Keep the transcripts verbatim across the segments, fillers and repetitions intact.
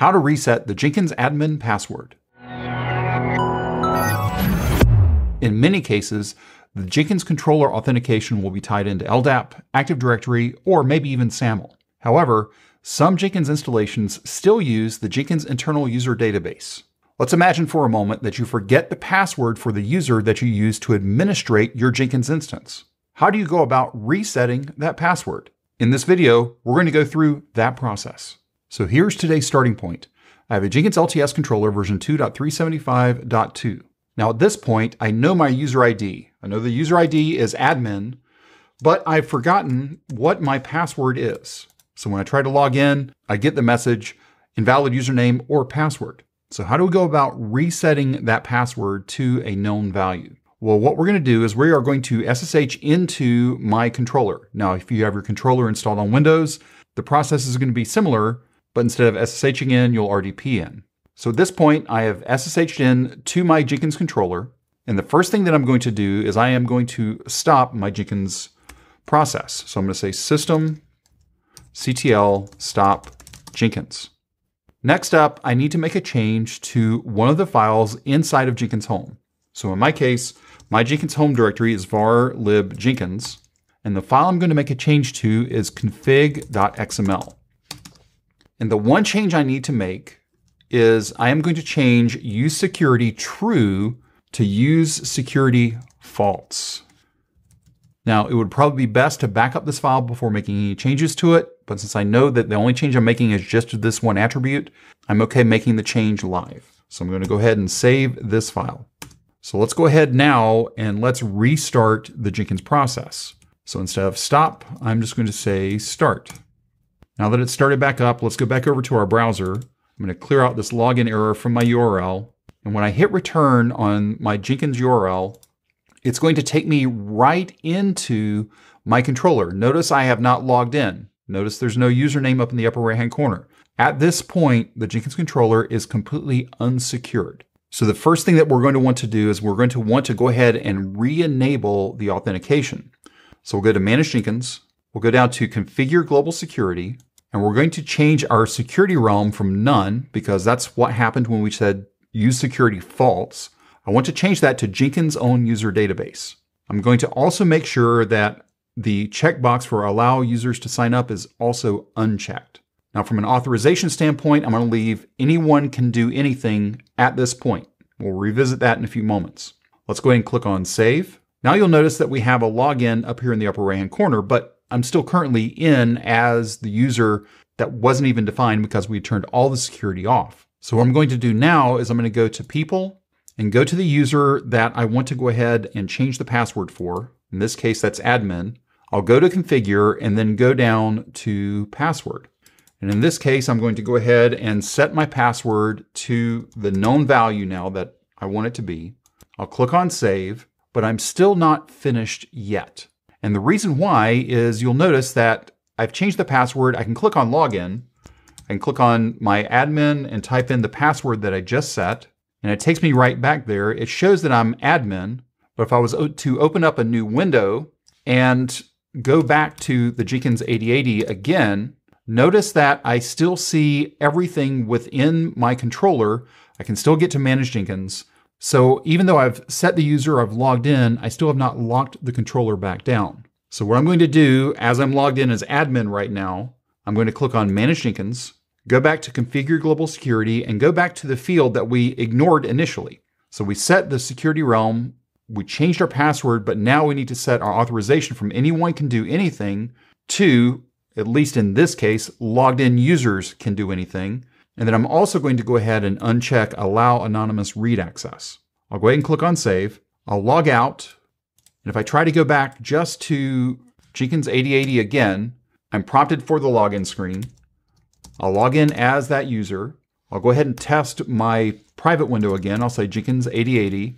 How to reset the Jenkins admin password. In many cases, the Jenkins controller authentication will be tied into L D A P, Active Directory, or maybe even SAML. However, some Jenkins installations still use the Jenkins Internal User Database. Let's imagine for a moment that you forget the password for the user that you use to administrate your Jenkins instance. How do you go about resetting that password? In this video, we're going to go through that process. So here's today's starting point. I have a Jenkins L T S controller version two point three seventy-five point two. Now at this point, I know my user I D. I know the user I D is admin, but I've forgotten what my password is. So when I try to log in, I get the message, invalid username or password. So how do we go about resetting that password to a known value? Well, what we're going to do is we are going to S S H into my controller. Now, if you have your controller installed on Windows, the process is going to be similar, but instead of SSHing in, you'll R D P in. So at this point, I have S S H'd in to my Jenkins controller. And the first thing that I'm going to do is I am going to stop my Jenkins process. So I'm going to say systemctl stop Jenkins. Next up, I need to make a change to one of the files inside of Jenkins home. So in my case, my Jenkins home directory is var lib Jenkins. And the file I'm going to make a change to is config dot X M L. And the one change I need to make is I am going to change useSecurity true to useSecurity false. Now, it would probably be best to back up this file before making any changes to it, but since I know that the only change I'm making is just to this one attribute, I'm okay making the change live. So I'm going to go ahead and save this file. So let's go ahead now and let's restart the Jenkins process. So instead of stop, I'm just going to say start. Now that it's started back up, let's go back over to our browser. I'm going to clear out this login error from my U R L. And when I hit return on my Jenkins U R L, it's going to take me right into my controller. Notice I have not logged in. Notice there's no username up in the upper right-hand corner. At this point, the Jenkins controller is completely unsecured. So the first thing that we're going to want to do is we're going to want to go ahead and re-enable the authentication. So we'll go to Manage Jenkins. We'll go down to Configure Global Security. And we're going to change our security realm from none, because that's what happened when we said useSecurity false. I want to change that to Jenkins own user database. I'm going to also make sure that the checkbox for allow users to sign up is also unchecked. Now, from an authorization standpoint, I'm going to leave anyone can do anything at this point. We'll revisit that in a few moments. Let's go ahead and click on save. Now you'll notice that we have a login up here in the upper right-hand corner, but I'm still currently in as the user that wasn't even defined because we turned all the security off. So what I'm going to do now is I'm going to go to people and go to the user that I want to go ahead and change the password for. In this case, that's admin. I'll go to configure and then go down to password. And in this case, I'm going to go ahead and set my password to the known value now that I want it to be. I'll click on save, but I'm still not finished yet. And the reason why is you'll notice that I've changed the password. I can click on login and click on my admin and type in the password that I just set. And it takes me right back there. It shows that I'm admin. But if I was to open up a new window and go back to the Jenkins eighty eighty again, notice that I still see everything within my controller. I can still get to Manage Jenkins. So even though I've set the user, I've logged in, I still have not locked the controller back down. So what I'm going to do, as I'm logged in as admin right now, I'm going to click on Manage Jenkins, go back to Configure Global Security, and go back to the field that we ignored initially. So we set the security realm, we changed our password, but now we need to set our authorization from anyone can do anything to, at least in this case, logged in users can do anything. And then I'm also going to go ahead and uncheck allow anonymous read access. I'll go ahead and click on save. I'll log out. And if I try to go back just to Jenkins eighty eighty again, I'm prompted for the login screen. I'll log in as that user. I'll go ahead and test my private window again. I'll say Jenkins eighty eighty.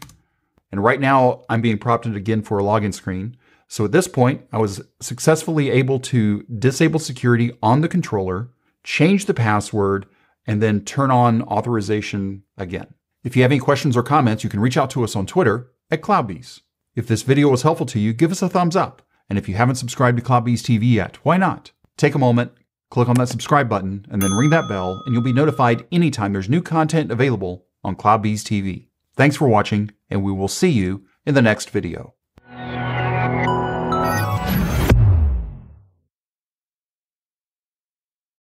And right now I'm being prompted again for a login screen. So at this point, I was successfully able to disable security on the controller, change the password, and then turn on authorization again. If you have any questions or comments, you can reach out to us on Twitter at CloudBees. If this video was helpful to you, give us a thumbs up. And if you haven't subscribed to CloudBees T V yet, why not? Take a moment, Click on that subscribe button and then ring that bell, and you'll be notified anytime there's new content available on CloudBees T V. Thanks for watching, and we will see you in the next video.